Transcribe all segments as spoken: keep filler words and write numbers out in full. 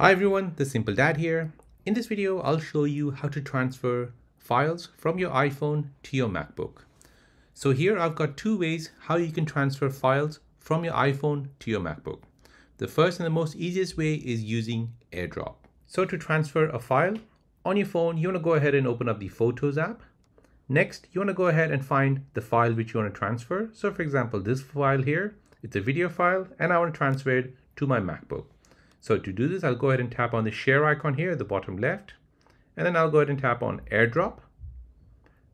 Hi everyone, The Simple Dad here. In this video, I'll show you how to transfer files from your iPhone to your MacBook. So here I've got two ways how you can transfer files from your iPhone to your MacBook. The first and the most easiest way is using AirDrop. So to transfer a file on your phone, you want to go ahead and open up the Photos app. Next, you want to go ahead and find the file which you want to transfer. So for example, this file here, it's a video file and I want to transfer it to my MacBook. So to do this, I'll go ahead and tap on the share icon here at the bottom left, and then I'll go ahead and tap on AirDrop,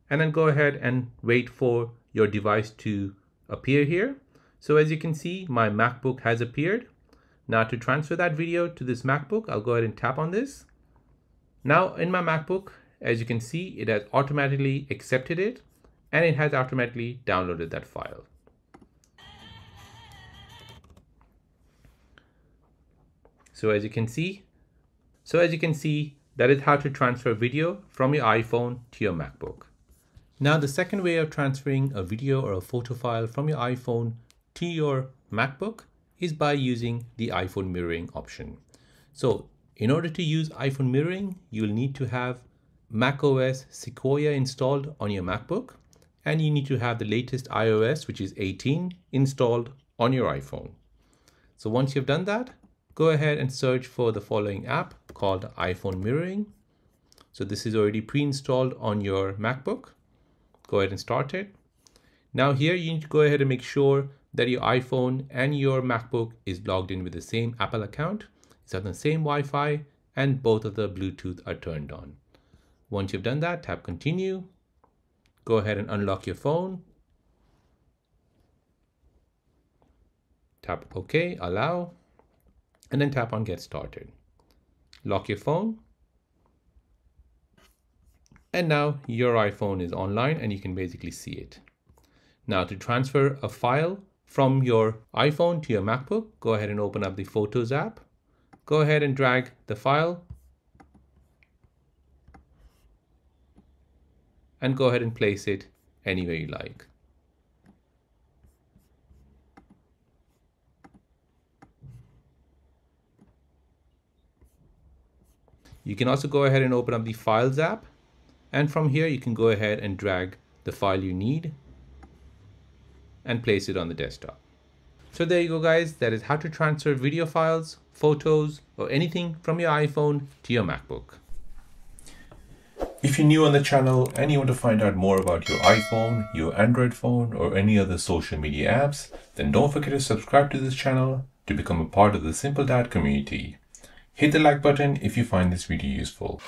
and then go ahead and wait for your device to appear here. So as you can see, my MacBook has appeared. Now to transfer that video to this MacBook, I'll go ahead and tap on this. Now in my MacBook, as you can see, it has automatically accepted it, and it has automatically downloaded that file. So as you can see, so as you can see, that is how to transfer video from your iPhone to your MacBook. Now, the second way of transferring a video or a photo file from your iPhone to your MacBook is by using the iPhone mirroring option. So in order to use iPhone mirroring, you'll need to have macOS Sequoia installed on your MacBook, and you need to have the latest iOS, which is eighteen, installed on your iPhone. So once you've done that, go ahead and search for the following app called iPhone Mirroring. So this is already pre-installed on your MacBook. Go ahead and start it. Now here you need to go ahead and make sure that your iPhone and your MacBook is logged in with the same Apple account. It's on the same Wi-Fi and both of the Bluetooth are turned on. Once you've done that, tap continue. Go ahead and unlock your phone. Tap OK, allow. And then tap on Get Started. Lock your phone. And now your iPhone is online and you can basically see it. Now to transfer a file from your iPhone to your MacBook, go ahead and open up the Photos app. Go ahead and drag the file. And go ahead and place it anywhere you like. You can also go ahead and open up the Files app, and from here you can go ahead and drag the file you need and place it on the desktop. So there you go guys, that is how to transfer video files, photos, or anything from your iPhone to your MacBook. If you're new on the channel and you want to find out more about your iPhone, your Android phone, or any other social media apps, then don't forget to subscribe to this channel to become a part of the Simple Dad community. Hit the like button if you find this video useful.